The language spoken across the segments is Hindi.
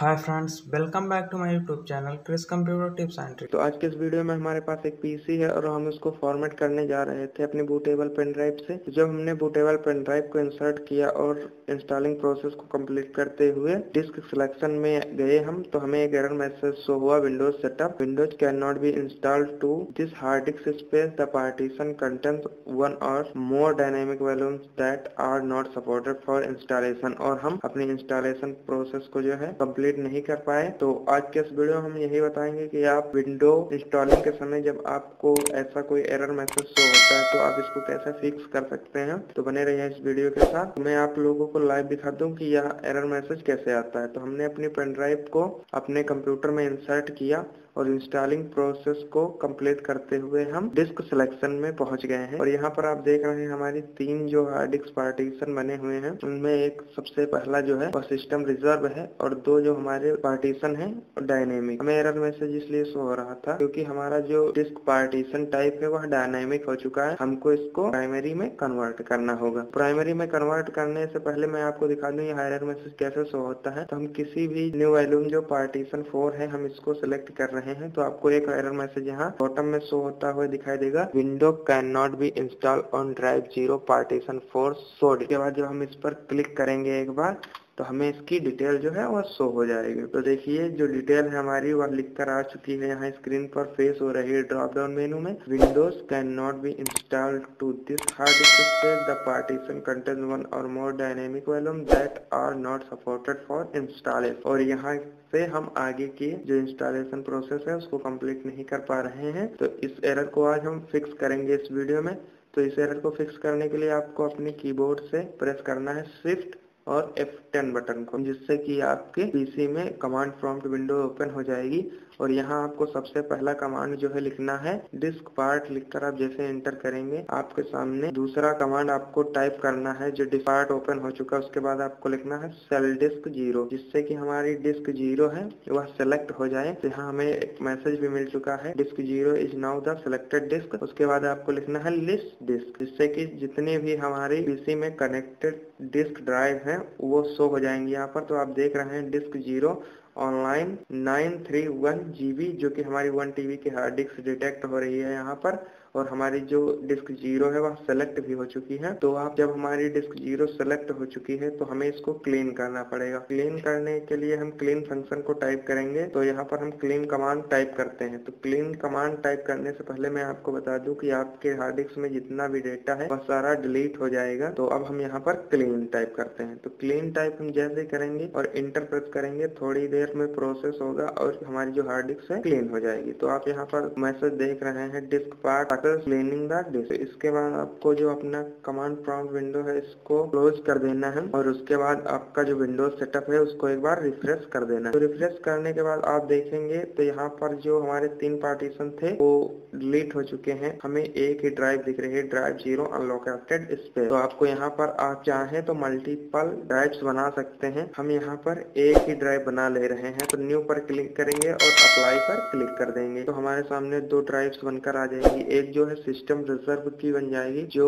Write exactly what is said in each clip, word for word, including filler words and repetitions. Hi friends, welcome back to my YouTube channel Krish computer tips and tricks. तो आज के इस वीडियो में हमारे पास एक पीसी है और हम उसको फॉर्मेट करने जा रहे थे अपने बूटेबल पेन ड्राइव से। जब हमने बूटेबल पेन ड्राइव को इंसर्ट किया और इंस्टॉलिंग प्रोसेस को कंप्लीट करते हुए डिस्क सिलेक्शन में गए हम, तो हमें एक एरर मैसेज शो हुआ, Windows setup Windows can not be installed to this hard disk space, the partition contains one or more dynamic volumes that are not supported for installation. और हम अपनी इंस्टॉलेशन प्रोसेस को जो है कम्प्लीट नहीं कर पाए। तो आज के इस वीडियो हम यही बताएंगे कि आप विंडो इंस्टॉलिंग के समय जब आपको ऐसा कोई एरर मैसेज शो होता है तो आप इसको कैसे फिक्स कर सकते हैं। तो बने रहिए इस वीडियो के साथ। मैं आप लोगों को लाइव दिखा दूं कि यह एरर मैसेज कैसे आता है। तो हमने अपनी पेन ड्राइव को अपने कंप्यूटर में इंसर्ट किया और इंस्टॉलिंग प्रोसेस को कंप्लीट करते हुए हम डिस्क सिलेक्शन में पहुंच गए हैं। और यहाँ पर आप देख रहे हैं हमारी तीन जो हार्ड डिस्क पार्टीशन बने हुए हैं, उनमें एक सबसे पहला जो है वह सिस्टम रिजर्व है और दो जो हमारे पार्टीशन है डायनेमिक। हमें एरर मैसेज इसलिए शो हो रहा था क्योंकि हमारा जो डिस्क पार्टीशन टाइप है वह डायनेमिक हो चुका है। हमको इसको प्राइमरी में कन्वर्ट करना होगा। प्राइमरी में कन्वर्ट करने से पहले मैं आपको दिखा दूं यह एरर मैसेज कैसे शो होता है। तो हम किसी भी न्यू वॉल्यूम जो पार्टीशन फोर है हम इसको सिलेक्ट कर रहे हैं हैं तो आपको एक एरर मैसेज यहाँ बॉटम में शो होता हुआ दिखाई देगा, window can not be install on drive zero partition four showed. इसके बाद जब हम इस पर क्लिक करेंगे एक बार तो हमें इसकी डिटेल जो है वह शो हो जाएगी। तो देखिए जो डिटेल है हमारी वह लिख कर आ चुकी है, यहाँ स्क्रीन पर फेस हो रही है ड्रॉप डाउन मेनू में, Windows can not be installed to this hard disk space, the partition contains one or more dynamic volume that are not supported for installation. और यहाँ से हम आगे की जो इंस्टॉलेशन प्रोसेस है उसको कंप्लीट नहीं कर पा रहे हैं, तो इस एरर को आज हम फिक्स करेंगे इस वीडियो में। तो इस एरर को फिक्स करने के लिए आपको अपने कीबोर्ड से प्रेस करना है शिफ्ट और एफ टेन बटन को, जिससे कि आपके पीसी में कमांड प्रॉम्प्ट विंडो ओपन हो जाएगी। और यहाँ आपको सबसे पहला कमांड जो है लिखना है, डिस्क पार्ट लिखकर आप जैसे एंटर करेंगे आपके सामने दूसरा कमांड आपको टाइप करना है जो डिस्क पार्ट ओपन हो चुका है। उसके बाद आपको लिखना है सेल डिस्क जीरो, जिससे कि हमारी डिस्क जीरो है वह सेलेक्ट हो जाए। यहाँ हमें एक मैसेज भी मिल चुका है, disk zero is now the selected disk. उसके बाद आपको लिखना है लिस्ट डिस्क, जिससे की जितने भी हमारे पीसी में कनेक्टेड डिस्क ड्राइव है वो शो हो जाएंगे यहाँ पर। तो आप देख रहे हैं disk zero online nine three one G B, जो कि हमारी वन टीबी की हार्ड डिस्क डिटेक्ट हो रही है यहाँ पर, और हमारी जो डिस्क जीरो है वह सेलेक्ट भी हो चुकी है। तो आप जब हमारी डिस्क जीरो सेलेक्ट हो चुकी है तो हमें इसको क्लीन करना पड़ेगा। क्लीन करने के लिए हम क्लीन फंक्शन को टाइप करेंगे। तो यहाँ पर हम क्लीन कमांड टाइप करते हैं। तो क्लीन कमांड टाइप करने से पहले मैं आपको बता दूं कि आपके हार्ड डिस्क में जितना भी डेटा है वह सारा डिलीट हो जाएगा। तो अब हम यहाँ पर क्लीन टाइप करते हैं। तो क्लीन टाइप हम जैसे करेंगे और इंटर प्रेस करेंगे, थोड़ी देर में प्रोसेस होगा और हमारी जो हार्ड डिस्क है क्लीन हो जाएगी। तो आप यहाँ पर मैसेज देख रहे हैं, disk part cleaning the disk. इसके बाद आपको जो अपना कमांड प्रॉम्प्ट विंडो है इसको क्लोज कर देना है और उसके बाद आपका जो विंडोज सेटअप है उसको एक बार रिफ्रेश कर देना है। तो रिफ्रेश करने के बाद आप देखेंगे तो यहाँ पर जो हमारे तीन पार्टीशन थे वो डिलीट हो चुके हैं। हमें एक ही ड्राइव दिख रही है, ड्राइव जीरो अनलोकेटेड स्पेस। तो आपको यहाँ पर आप चाहे तो मल्टीपल ड्राइव्स बना सकते हैं। हम यहाँ पर एक ही ड्राइव बना ले रहे हैं। तो न्यू पर क्लिक करेंगे और अप्लाई पर क्लिक कर देंगे। तो हमारे सामने दो ड्राइव्स बनकर आ जाएगी, एक जो है सिस्टम रिजर्व की बन जाएगी जो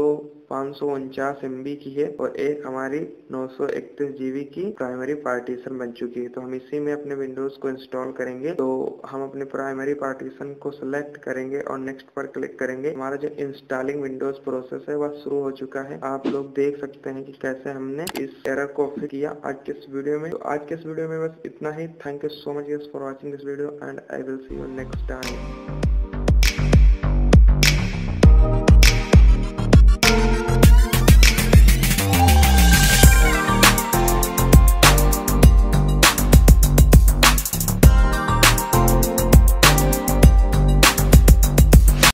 पाँच सौ उनचास एम बी की है और एक हमारी नौ सौ इकतीस जीबी की प्राइमरी पार्टीशन बन चुकी है। तो हम इसी में अपने विंडोज को इंस्टॉल करेंगे। तो हम अपने प्राइमरी पार्टीशन को सिलेक्ट करेंगे और नेक्स्ट पर क्लिक करेंगे। हमारा जो इंस्टॉलिंग विंडोज प्रोसेस है वह शुरू हो चुका है। आप लोग देख सकते हैं कि कैसे हमने इस एरर को फिक्स किया आज के इस वीडियो में। तो आज के इस वीडियो में बस इतना ही। Thank you so much guys for watching this video, and I will see you next time.